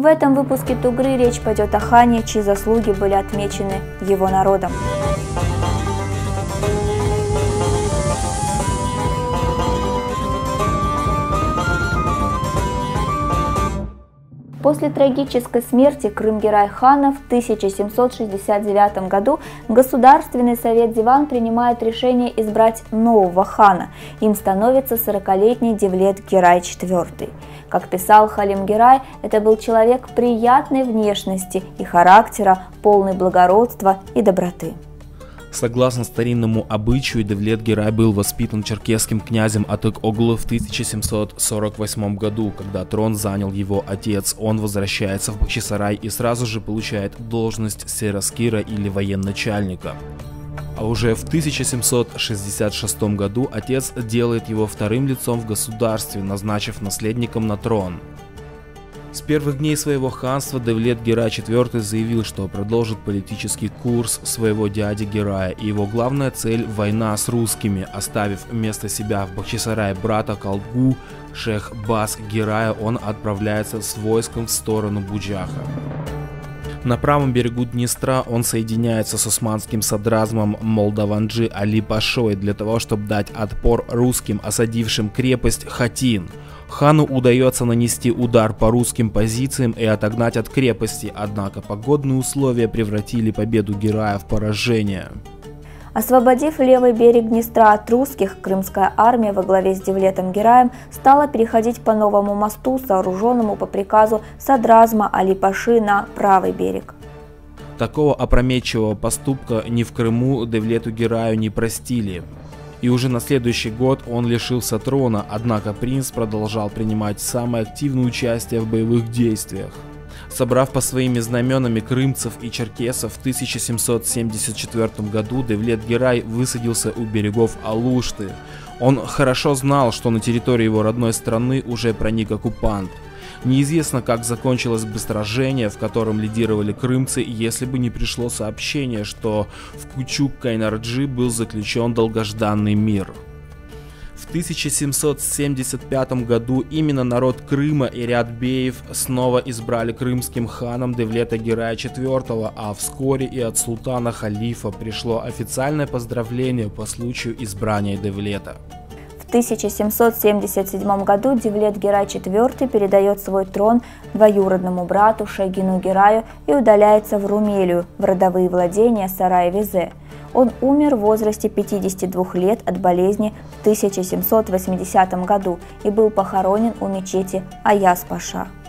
В этом выпуске Тугры речь пойдет о хане, чьи заслуги были отмечены его народом. После трагической смерти Крым-Герай-Хана в 1769 году Государственный совет Диван принимает решение избрать нового хана. Им становится 40-летний Девлет-Герай IV. Как писал Халим-Герай, это был человек приятной внешности и характера, полный благородства и доброты. Согласно старинному обычаю, Девлет-Герай был воспитан черкесским князем Атек-Оглы в 1748 году, когда трон занял его отец. Он возвращается в Бахчисарай и сразу же получает должность сираскира или военачальника. А уже в 1766 году отец делает его вторым лицом в государстве, назначив наследником на трон. С первых дней своего ханства Девлет-Герай IV заявил, что продолжит политический курс своего дяди Герая, и его главная цель – война с русскими. Оставив вместо себя в Бахчисарае брата Колгу Шахбаз Герая, он отправляется с войском в сторону Буджаха. На правом берегу Днестра он соединяется с османским садразмом Молдаванджи Али Пашой для того, чтобы дать отпор русским, осадившим крепость Хатынь. Хану удается нанести удар по русским позициям и отогнать от крепости, однако погодные условия превратили победу Герая в поражение. Освободив левый берег Днестра от русских, крымская армия во главе с Девлетом Гераем стала переходить по новому мосту, сооруженному по приказу садразма Алипаши, на правый берег. Такого опрометчивого поступка ни в Крыму Девлету Гераю не простили. И уже на следующий год он лишился трона, однако принц продолжал принимать самое активное участие в боевых действиях. Собрав по своими знаменами крымцев и черкесов, в 1774 году Девлет-Герай высадился у берегов Алушты. Он хорошо знал, что на территории его родной страны уже проник оккупант. Неизвестно, как закончилось бы сражение, в котором лидировали крымцы, если бы не пришло сообщение, что в Кучук-Кайнарджи был заключен долгожданный мир. В 1775 году именно народ Крыма и ряд беев снова избрали крымским ханом Девлета-Герая IV, а вскоре и от султана Халифа пришло официальное поздравление по случаю избрания Девлета. В 1777 году Девлет-Герай IV передает свой трон двоюродному брату Шегину Гираю и удаляется в Румелию, в родовые владения Сарай-Везе. Он умер в возрасте 52 лет от болезни в 1780 году и был похоронен у мечети Аяс Паша.